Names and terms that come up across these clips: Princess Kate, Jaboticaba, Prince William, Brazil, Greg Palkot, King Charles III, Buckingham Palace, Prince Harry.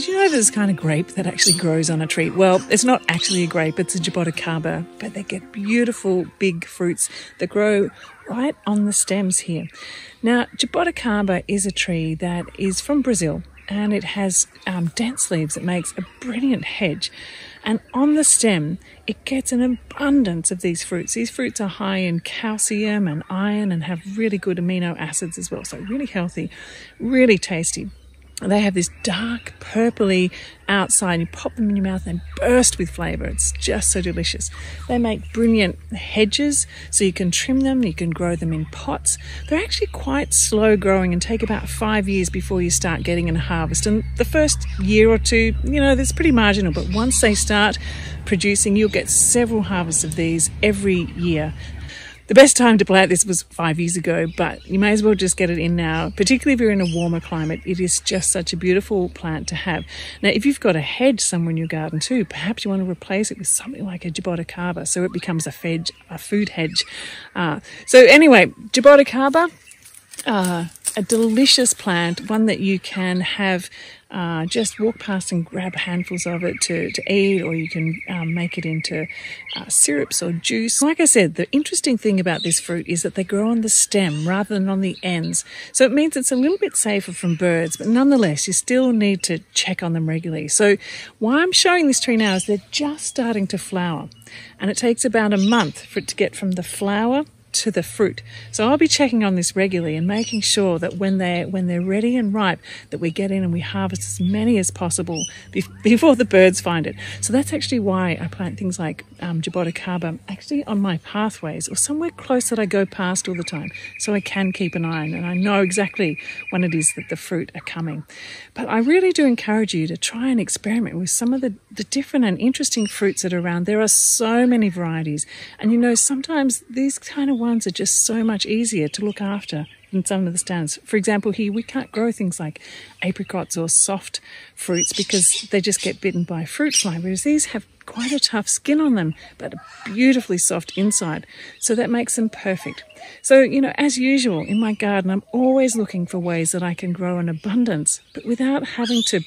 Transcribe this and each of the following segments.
Did you know there's kind of grape that actually grows on a tree? Well, it's not actually a grape, it's a jaboticaba, but they get beautiful big fruits that grow right on the stems here. Now, jaboticaba is a tree that is from Brazil, and it has dense leaves. It makes a brilliant hedge. And on the stem, it gets an abundance of these fruits. These fruits are high in calcium and iron and have really good amino acids as well. So really healthy, really tasty. And they have this dark purpley outside. You pop them in your mouth and they burst with flavour. It's just so delicious. They make brilliant hedges, so you can trim them, you can grow them in pots. They're actually quite slow growing and take about 5 years before you start getting a harvest. And the first year or two, you know, that's pretty marginal, but once they start producing, you'll get several harvests of these every year. The best time to plant this was 5 years ago, but you may as well just get it in now, particularly if you're in a warmer climate. It is just such a beautiful plant to have. Now, if you've got a hedge somewhere in your garden too, perhaps you want to replace it with something like a jaboticaba, so it becomes a food hedge. So anyway, jaboticaba, a delicious plant, one that you can have just walk past and grab handfuls of it to eat, or you can make it into syrups or juice. Like I said, the interesting thing about this fruit is that they grow on the stem rather than on the ends. So it means it's a little bit safer from birds, but nonetheless, you still need to check on them regularly. So why I'm showing this tree now is they're just starting to flower, and it takes about a month for it to get from the flower to the fruit. So I'll be checking on this regularly and making sure that when they're ready and ripe, that we get in and we harvest as many as possible before the birds find it. So that's actually why I plant things like jaboticaba actually on my pathways or somewhere close that I go past all the time, so I can keep an eye on and I know exactly when it is that the fruit are coming. But I really do encourage you to try and experiment with some of the different and interesting fruits that are around. There are so many varieties, and you know, sometimes these kind of ones are just so much easier to look after than some of the stands. For example, here we can't grow things like apricots or soft fruits because they just get bitten by fruit fly, whereas these have quite a tough skin on them but beautifully soft inside, so that makes them perfect. So, you know, as usual in my garden, I'm always looking for ways that I can grow in abundance but without having to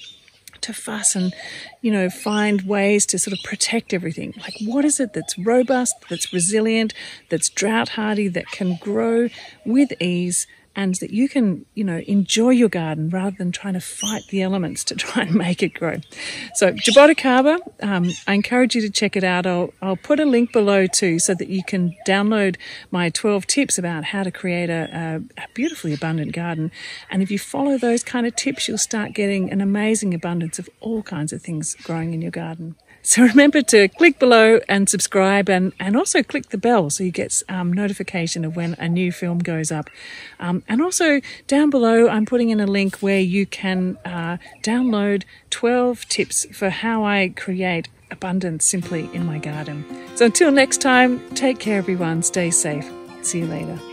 fuss and, you know, find ways to sort of protect everything. Like, what is it that's robust, that's resilient, that's drought hardy, that can grow with ease, and that you can, you know, enjoy your garden rather than trying to fight the elements to try and make it grow. So jaboticaba, I encourage you to check it out. I'll put a link below too, so that you can download my 12 tips about how to create a beautifully abundant garden. And if you follow those kind of tips, you'll start getting an amazing abundance of all kinds of things growing in your garden. So remember to click below and subscribe, and also click the bell so you get notification of when a new film goes up. And also down below, I'm putting in a link where you can download 12 tips for how I create abundance simply in my garden. So until next time, take care everyone, stay safe. See you later.